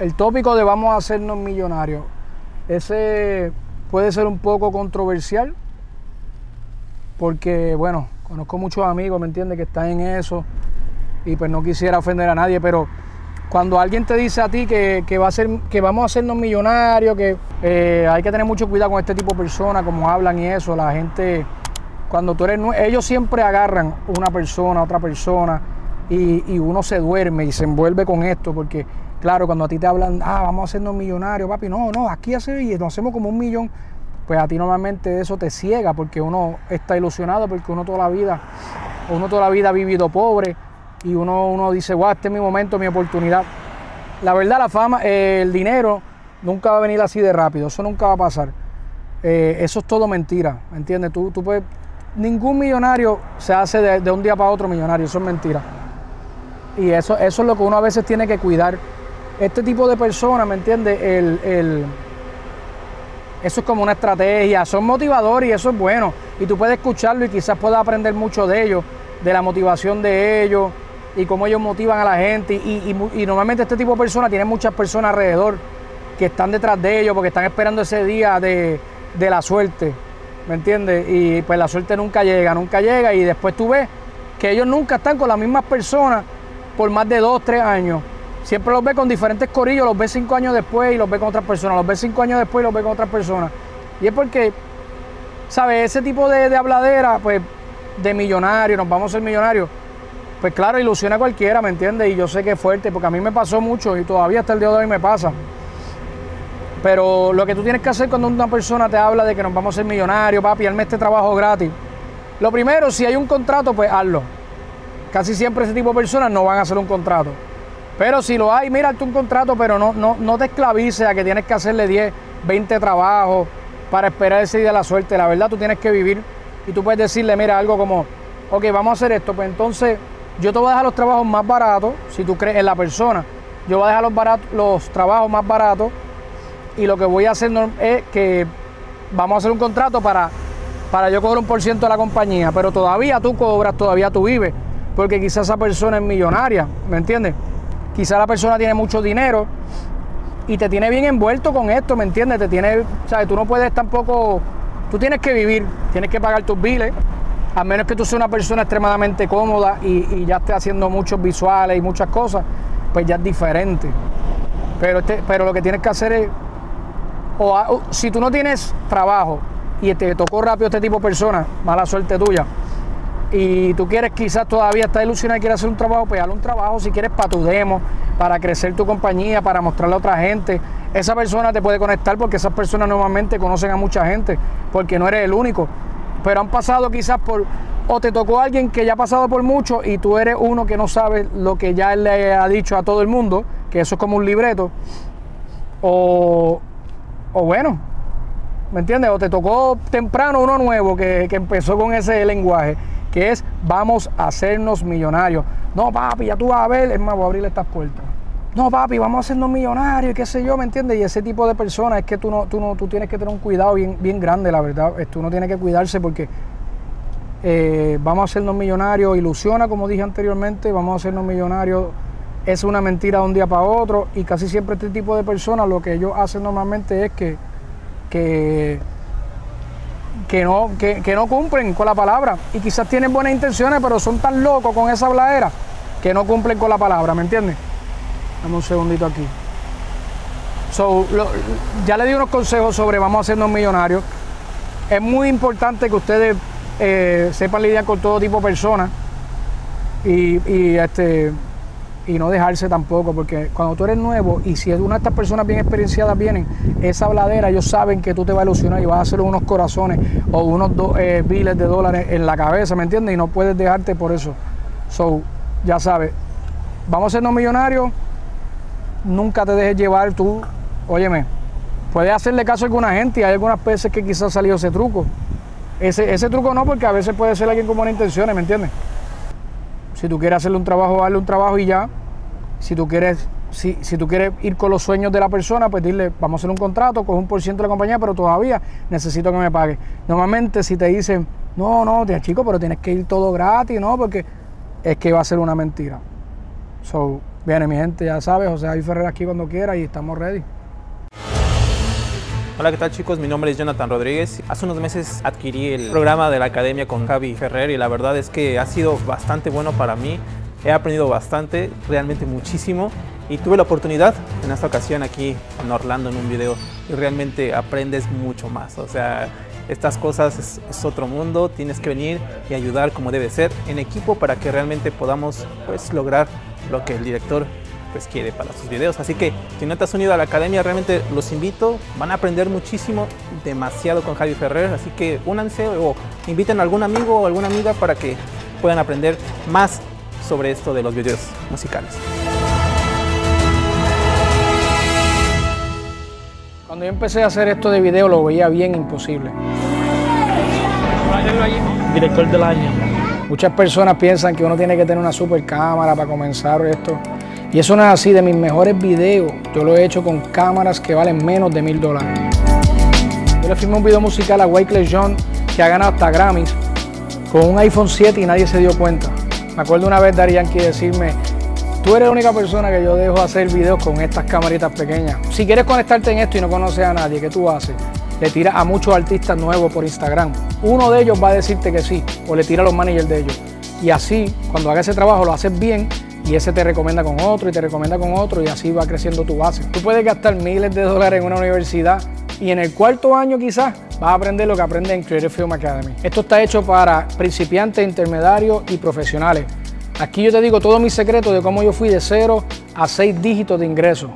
el tópico de vamos a hacernos millonarios, ese puede ser un poco controversial porque, bueno, conozco muchos amigos, ¿me entiendes?, que están en eso y pues no quisiera ofender a nadie, pero cuando alguien te dice a ti que vamos a hacernos millonarios, que hay que tener mucho cuidado con este tipo de personas, como hablan y eso, la gente, cuando tú eres nuevo, ellos siempre agarran una persona, otra persona, y uno se duerme y se envuelve con esto, porque claro, cuando a ti te hablan, ah, vamos a hacernos millonarios, papi, no, no, aquí hace, y nos hacemos como 1 millón, pues a ti normalmente eso te ciega, porque uno está ilusionado, porque uno toda la vida ha vivido pobre, y uno dice, wow, este es mi momento, mi oportunidad. La verdad, la fama, el dinero nunca va a venir así de rápido, eso nunca va a pasar. Eso es todo mentira, ¿me entiendes? Tú puedes, ningún millonario se hace de un día para otro millonario, eso es mentira. Y eso es lo que uno a veces tiene que cuidar. Este tipo de personas, ¿me entiendes? Eso es como una estrategia, son motivadores y eso es bueno. Y tú puedes escucharlo y quizás puedas aprender mucho de ellos, de la motivación de ellos y cómo ellos motivan a la gente. Y normalmente este tipo de personas tienen muchas personas alrededor que están detrás de ellos porque están esperando ese día de la suerte, ¿me entiendes? Y pues la suerte nunca llega y después tú ves que ellos nunca están con las mismas personas por más de 2 o 3 años. Siempre los ve con diferentes corillos, los ve 5 años después y los ve con otras personas, los ve 5 años después y los ve con otras personas. Y es porque, ¿sabes? Ese tipo de habladera, pues, de millonario, nos vamos a ser millonarios, pues claro, ilusiona a cualquiera, ¿me entiendes? Y yo sé que es fuerte, porque a mí me pasó mucho y todavía hasta el día de hoy me pasa. Pero lo que tú tienes que hacer cuando una persona te habla de que nos vamos a ser millonarios, papi, hazme este trabajo gratis. Lo primero, si hay un contrato, pues hazlo. Casi siempre ese tipo de personas no van a hacer un contrato. Pero si lo hay, mírate un contrato, pero no te esclavices a que tienes que hacerle 10, 20 trabajos para esperar ese día de la suerte. La verdad, tú tienes que vivir y tú puedes decirle, mira, algo como, ok, vamos a hacer esto, pues entonces yo te voy a dejar los trabajos más baratos, si tú crees en la persona, yo voy a dejar los trabajos más baratos y lo que voy a hacer es que vamos a hacer un contrato para yo cobrar 1% de la compañía, pero todavía tú cobras, todavía tú vives, porque quizás esa persona es millonaria, ¿me entiendes? Quizás la persona tiene mucho dinero y te tiene bien envuelto con esto, ¿me entiendes? Te tiene, ¿sabes? Tú no puedes tampoco... Tú tienes que vivir, tienes que pagar tus biles, a menos que tú seas una persona extremadamente cómoda y ya estés haciendo muchos visuales y muchas cosas, pues ya es diferente. Pero lo que tienes que hacer es, si tú no tienes trabajo y te tocó rápido este tipo de personas, mala suerte tuya, y tú quieres quizás todavía estar ilusionado y quieres hacer un trabajo, pues hazle un trabajo si quieres para tu demo, para crecer tu compañía, para mostrarle a otra gente. Esa persona te puede conectar porque esas personas normalmente conocen a mucha gente, porque no eres el único. Pero han pasado quizás o te tocó a alguien que ya ha pasado por mucho y tú eres uno que no sabe lo que ya él le ha dicho a todo el mundo, que eso es como un libreto. O bueno, ¿me entiendes? O te tocó temprano uno nuevo que empezó con ese lenguaje, que es vamos a hacernos millonarios. No, papi, ya tú vas a ver, es más, voy a abrirle estas puertas. No, papi, vamos a hacernos millonarios, qué sé yo, ¿me entiendes? Y ese tipo de personas es que tú tienes que tener un cuidado bien grande, la verdad. Uno tiene que cuidarse porque vamos a hacernos millonarios, ilusiona, como dije anteriormente, vamos a hacernos millonarios, es una mentira de un día para otro. Y casi siempre este tipo de personas lo que ellos hacen normalmente es que no cumplen con la palabra. Y quizás tienen buenas intenciones, pero son tan locos con esa habladera que no cumplen con la palabra, ¿me entiendes? Dame un segundito aquí. Ya le di unos consejos sobre vamos a hacernos millonarios. Es muy importante que ustedes sepan lidiar con todo tipo de personas y no dejarse tampoco, porque cuando tú eres nuevo y si una de estas personas bien experienciadas vienen, esa habladera, ellos saben que tú te vas a ilusionar y vas a hacer unos corazones o unos biles de dólares en la cabeza, ¿me entiendes? Y no puedes dejarte por eso. Ya sabes, vamos a hacernos millonarios. Nunca te dejes llevar tú, óyeme, puedes hacerle caso a alguna gente y hay algunas veces que quizás ha salido ese truco. Ese truco no, porque a veces puede ser alguien con buenas intenciones, ¿me entiendes? Si tú quieres hacerle un trabajo, hazle un trabajo y ya. Si tú quieres ir con los sueños de la persona, pues dile, vamos a hacer un contrato, coge 1% de la compañía, pero todavía necesito que me pague. Normalmente si te dicen, no, chico, pero tienes que ir todo gratis, no, porque es que va a ser una mentira. Viene mi gente, ya sabes, José Javier Ferrer aquí cuando quiera y estamos ready. Hola, ¿qué tal chicos? Mi nombre es Jonathan Rodríguez. Hace unos meses adquirí el programa de la Academia con Javi Ferrer y la verdad es que ha sido bastante bueno para mí. He aprendido bastante, realmente muchísimo, y tuve la oportunidad en esta ocasión aquí en Orlando en un video y realmente aprendes mucho más. O sea, estas cosas es otro mundo, tienes que venir y ayudar como debe ser en equipo para que realmente podamos pues lograr lo que el director pues quiere para sus videos. Así que si no te has unido a la Academia, realmente los invito, van a aprender muchísimo, demasiado con Javi Ferrer, así que únanse o inviten a algún amigo o alguna amiga para que puedan aprender más sobre esto de los videos musicales. Cuando yo empecé a hacer esto de video lo veía bien imposible. Director del año. Muchas personas piensan que uno tiene que tener una super cámara para comenzar esto. Y eso no es así. De mis mejores videos, yo lo he hecho con cámaras que valen menos de $1000. Yo le filmé un video musical a Wyclef Jean, que ha ganado hasta Grammys, con un iPhone 7 y nadie se dio cuenta. Me acuerdo una vez Darian que decirme, tú eres la única persona que yo dejo hacer videos con estas camaritas pequeñas. Si quieres conectarte en esto y no conoces a nadie, ¿qué tú haces? Le tiras a muchos artistas nuevos por Instagram. Uno de ellos va a decirte que sí, o le tira a los managers de ellos. Y así, cuando hagas ese trabajo, lo haces bien, y ese te recomienda con otro, y te recomienda con otro, y así va creciendo tu base. Tú puedes gastar miles de dólares en una universidad, y en el cuarto año quizás vas a aprender lo que aprendes en Creative Film Academy. Esto está hecho para principiantes, intermediarios y profesionales. Aquí yo te digo todos mis secretos de cómo yo fui de 0 a 6 dígitos de ingresos.